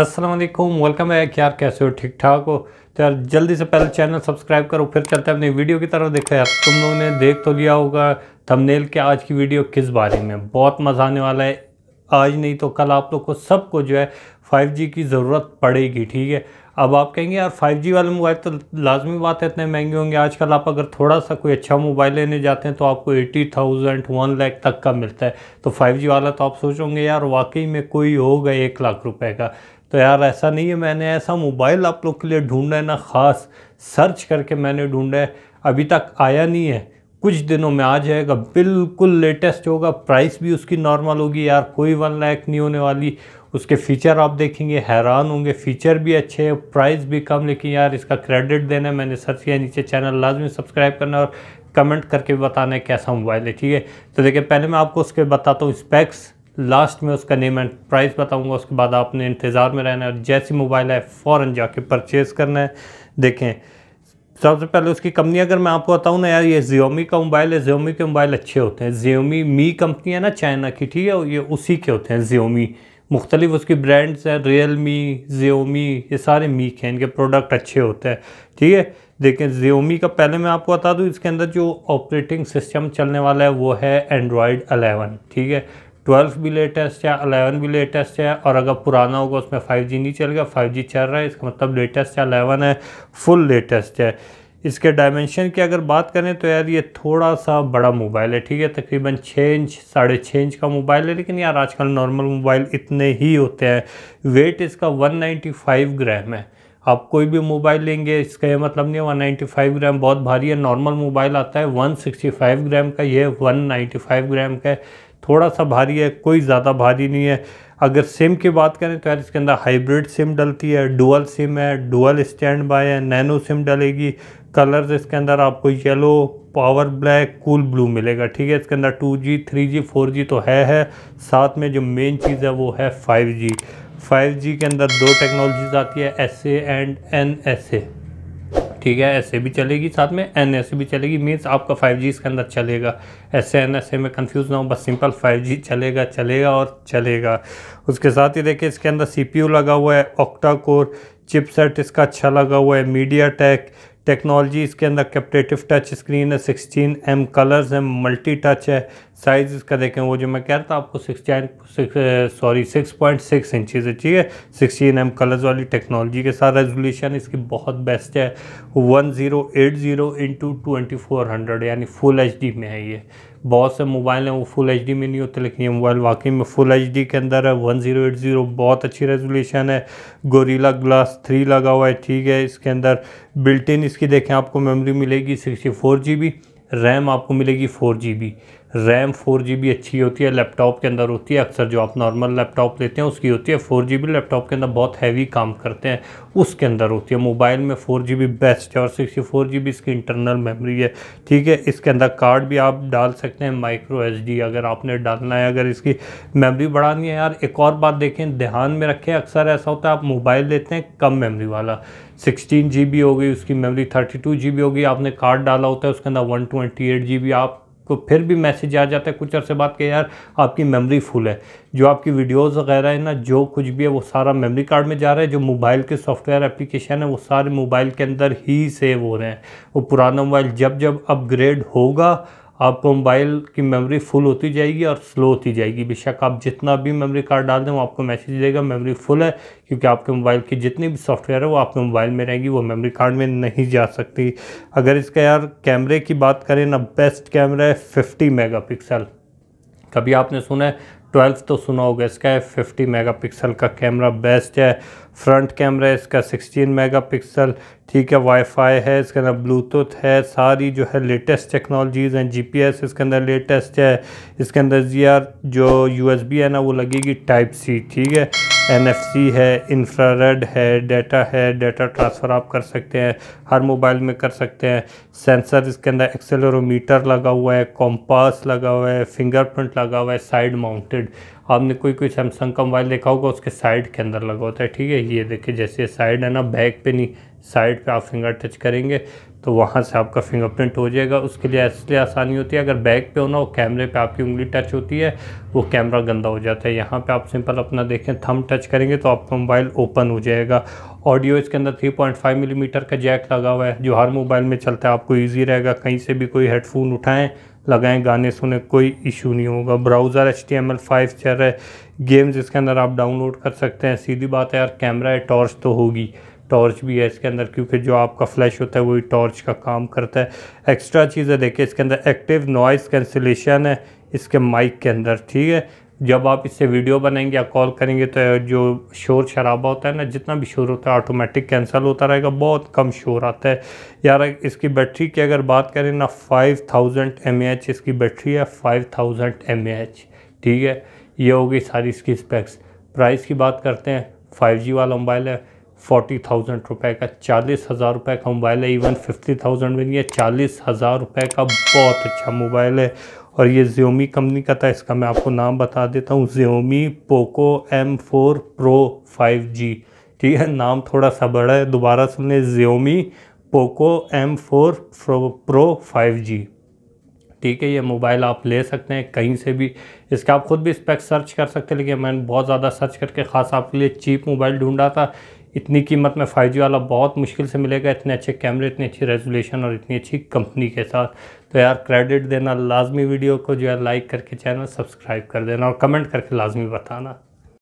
अस्सलाम वालेकुम, welcome back यार। कैसे हो? ठीक ठाक हो? तो यार जल्दी से पहले चैनल सब्सक्राइब करो, फिर चलते हैं अपनी वीडियो की तरफ। देखो यार, तुम लोगों ने देख तो लिया होगा थंबनेल के आज की वीडियो किस बारे में। बहुत मज़ा आने वाला है, आज नहीं तो कल आप लोग को सबको जो है 5G की ज़रूरत पड़ेगी। ठीक है, अब आप कहेंगे यार 5G वाले मोबाइल तो लाजमी बात है इतने महंगे होंगे। आजकल आप अगर थोड़ा सा कोई अच्छा मोबाइल लेने जाते हैं तो आपको 80,000 1 लाख तक का मिलता है। तो 5G वाला तो आप सोचोगे यार वाकई में कोई होगा 1 लाख रुपए का। तो यार ऐसा नहीं है, मैंने ऐसा मोबाइल आप लोग के लिए ढूंढा है ना, ख़ास सर्च करके मैंने ढूंढा है। अभी तक आया नहीं है, कुछ दिनों में आ जाएगा, बिल्कुल लेटेस्ट होगा। प्राइस भी उसकी नॉर्मल होगी यार, कोई 1 लाख नहीं होने वाली। उसके फ़ीचर आप देखेंगे हैरान होंगे, फ़ीचर भी अच्छे हैं, प्राइस भी कम। लेकिन यार इसका क्रेडिट देना है, मैंने सर्च किया। नीचे चैनल लाजमी सब्सक्राइब करना और कमेंट करके बताना है कैसा मोबाइल है। ठीक है, तो देखिए पहले मैं आपको उसके बताता हूँ स्पेक्स, लास्ट में उसका नेम एंड प्राइस बताऊंगा। उसके बाद आपने इंतज़ार में रहना है और जैसी मोबाइल है फ़ौरन जाके परचेज़ करना है। देखें सबसे पहले उसकी कंपनी, अगर मैं आपको बताऊं ना यार, ये Xiaomi का मोबाइल है। Xiaomi के मोबाइल अच्छे होते हैं। Xiaomi मी कंपनी है ना चाइना की, ठीक है, ये उसी के होते हैं Xiaomi। मुख्तलिफ उसकी ब्रांड्स हैं, Realme, Xiaomi, ये सारे मी के, इनके प्रोडक्ट अच्छे होते हैं। ठीक है, देखें Xiaomi का पहले मैं आपको बता दूँ, इसके अंदर जो ऑपरेटिंग सिस्टम चलने वाला है वो है एंड्रॉयड 11। ठीक है, 12 भी लेटेस्ट है, 11 भी लेटेस्ट है, और अगर पुराना होगा उसमें 5G नहीं चलेगा। 5G चल रहा है, इसका मतलब लेटेस्ट है, 11 है, फुल लेटेस्ट है। इसके डायमेंशन की अगर बात करें तो यार ये थोड़ा सा बड़ा मोबाइल है। ठीक है, तकरीबन 6 इंच 6.5 इंच का मोबाइल है, लेकिन यार आजकल नॉर्मल मोबाइल इतने ही होते हैं। वेट इसका 195 ग्राम है। आप कोई भी मोबाइल लेंगे, इसका ये मतलब नहीं है 195 ग्राम बहुत भारी है। नॉर्मल मोबाइल आता है 165 ग्राम का, ये 195 ग्राम का है, थोड़ा सा भारी है, कोई ज़्यादा भारी नहीं है। अगर सिम की बात करें तो यार इसके अंदर हाइब्रिड सिम डलती है, डुअल सिम है, डुअल स्टैंड बाय है, नैनो सिम डलेगी। कलर्स इसके अंदर आपको yellow, power black, cool blue मिलेगा। ठीक है, इसके अंदर 2G 3G 4G तो है, साथ में जो मेन चीज़ है वो है 5G। 5G के अंदर 2 टेक्नोलॉजीज आती है, SA एंड NSA। ठीक है, ऐसे भी चलेगी, साथ में NSA भी चलेगी। मीन्स आपका 5G इसके अंदर चलेगा। ऐसे NSA में कंफ्यूज ना हो, बस सिंपल 5G चलेगा चलेगा और चलेगा। उसके साथ ही देखिए इसके अंदर CPU लगा हुआ है, ऑक्टा कोर, चिपसेट इसका अच्छा लगा हुआ है, MediaTek टेक्नोलॉजी। इसके अंदर कैप्टेटिव टच स्क्रीन है, 16M कलर्स है, मल्टी टच है। साइज़ इसका देखें वो जो मैं कह रहा था आपको 6.6 इंचज़ है। ठीक है, 16M कलर्स वाली टेक्नोलॉजी के साथ। रेजोल्यूशन इसकी बहुत बेस्ट है, 1080x2400 यानी फुल HD में है। ये बहुत से मोबाइल हैं वो फुल HD में नहीं होते, लेकिन ये मोबाइल वाकई में फुल HD के अंदर है। 1080 बहुत अच्छी रेजोल्यूशन है, गोरिल्ला ग्लास 3 लगा हुआ है। ठीक है, इसके अंदर बिल्ट इन इसकी देखें आपको मेमोरी मिलेगी 64 GB, रैम आपको मिलेगी 4 GB। रैम 4 GB अच्छी होती है, लैपटॉप के अंदर होती है, अक्सर जो आप नॉर्मल लैपटॉप लेते हैं उसकी होती है 4 GB। लैपटॉप के अंदर बहुत हैवी काम करते हैं उसके अंदर होती है, मोबाइल में 4 GB बेस्ट है। और 64 GB इसकी इंटरनल मेमोरी है। ठीक है, इसके अंदर कार्ड भी आप डाल सकते हैं, microSD अगर आपने डालना है, अगर इसकी मेमोरी बढ़ानी है। यार एक और बात देखें, ध्यान में रखें, अक्सर ऐसा होता है आप मोबाइल लेते हैं कम मेमोरी वाला, 16 GB हो गई उसकी मेमोरी, 32 GB हो गई, आपने कार्ड डाला होता है उसके अंदर 128 GB। आप को फिर भी मैसेज आ जाता है कुछ अरसे बाद के यार आपकी मेमोरी फुल है। जो आपकी वीडियोस वगैरह है ना, जो कुछ भी है वो सारा मेमोरी कार्ड में जा रहा है। जो मोबाइल के सॉफ्टवेयर एप्लीकेशन है वो सारे मोबाइल के अंदर ही सेव हो रहे हैं। वो पुराना मोबाइल जब जब अपग्रेड होगा आपको मोबाइल की मेमोरी फुल होती जाएगी और स्लो होती जाएगी। बेशक आप जितना भी मेमोरी कार्ड डाल दें वो आपको मैसेज देगा मेमोरी फुल है, क्योंकि आपके मोबाइल की जितनी भी सॉफ्टवेयर है वो आपके मोबाइल में रहेगी, वो मेमोरी कार्ड में नहीं जा सकती। अगर इसका यार कैमरे की बात करें ना, बेस्ट कैमरा है 50 मेगापिक्सल। कभी आपने सुना है 12 तो सुना होगा, इसका है 50 मेगापिक्सल का कैमरा बेस्ट है। फ्रंट कैमरा है इसका 16 मेगापिक्सल। ठीक है, वाईफाई है, इसके अंदर ब्लूटूथ है, सारी जो है लेटेस्ट टेक्नोलॉजीज़ हैं। GPS इसके अंदर लेटेस्ट है। इसके अंदर यार जो USB है ना वो लगेगी Type-C। ठीक है, NFC है, इंफ्रारेड है, डाटा ट्रांसफ़र आप कर सकते हैं, हर मोबाइल में कर सकते हैं। सेंसर इसके अंदर एक्सेलेरोमीटर लगा हुआ है, कॉम्पास लगा हुआ है, फिंगरप्रिंट लगा हुआ है, साइड माउंटेड। आपने कोई सैमसंग का मोबाइल देखा होगा उसके साइड के अंदर लगा होता है। ठीक है, ये देखिए जैसे साइड है ना, बैक पे नहीं, साइड पे आप फिंगर टच करेंगे तो वहाँ से आपका फिंगरप्रिंट हो जाएगा। उसके लिए इसलिए आसानी होती है, अगर बैक पे हो ना वो कैमरे पे आपकी उंगली टच होती है वो कैमरा गंदा हो जाता है। यहाँ पे आप सिंपल अपना देखें थंब टच करेंगे तो आपका मोबाइल ओपन हो जाएगा। ऑडियो इसके अंदर 3.5 मिलीमीटर का जैक लगा हुआ है जो हर मोबाइल में चलता है, आपको ईजी रहेगा। कहीं से भी कोई हेडफोन उठाएँ लगाएं गाने सुने कोई इशू नहीं होगा। ब्राउज़र HTML5 चल रहा है, गेम्स इसके अंदर आप डाउनलोड कर सकते हैं। सीधी बात है यार, कैमरा है टॉर्च तो होगी, टॉर्च भी है इसके अंदर क्योंकि जो आपका फ्लैश होता है वही टॉर्च का काम करता है। एक्स्ट्रा चीज़ें देखिए इसके अंदर एक्टिव नॉइज़ कैंसिलेशन है इसके माइक के अंदर, ठीक है। जब आप इससे वीडियो बनाएंगे या कॉल करेंगे तो जो शोर शराबा होता है ना, जितना भी शोर होता है ऑटोमेटिक कैंसिल होता रहेगा, बहुत कम शोर आता है। यार इसकी बैटरी की अगर बात करें ना 5000 mAh इसकी बैटरी है, 5000 mAh, ठीक है। ये होगी सारी इसकी स्पेक्स। प्राइस की बात करते हैं, 5G वाला मोबाइल है 40,000 रुपये का, 40,000 रुपये का मोबाइल है, इवन 50,000 में नहीं है, 40,000 रुपये का बहुत अच्छा मोबाइल है। और ये Xiaomi कंपनी का था, इसका मैं आपको नाम बता देता हूँ, Xiaomi Poco M4 Pro 5G, ठीक है। नाम थोड़ा सा बड़ा है, दोबारा सुन लें, Xiaomi Poco M4 Pro 5G, ठीक है। ये मोबाइल आप ले सकते हैं कहीं से भी, इसका आप ख़ुद भी स्पेक्स सर्च कर सकते हैं, लेकिन मैंने बहुत ज़्यादा सर्च करके ख़ास आपके लिए चीप मोबाइल ढूंढा था। इतनी कीमत में 5G वाला बहुत मुश्किल से मिलेगा, इतने अच्छे कैमरे, इतनी अच्छी रेजोल्यूशन और इतनी अच्छी कंपनी के साथ। तो यार क्रेडिट देना लाजमी, वीडियो को जो है लाइक करके चैनल सब्सक्राइब कर देना और कमेंट करके लाजमी बताना।